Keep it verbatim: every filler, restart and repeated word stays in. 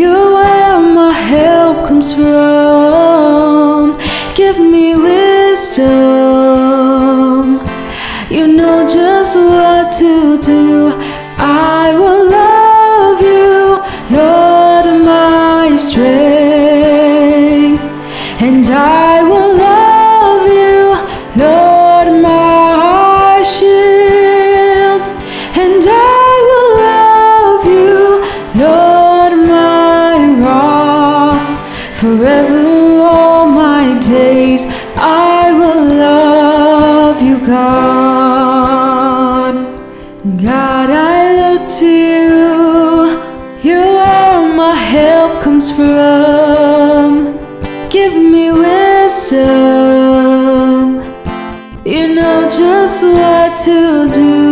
You're where my help comes from. Give me wisdom. You know just what to do. I will love you, Lord, my strength. And I will love you, Lord, my shield. And I will love you, Lord, my rock. Forever, all my days, I will love you, God. God, I look to you. You're where my help comes from. Give me wisdom. You know just what to do.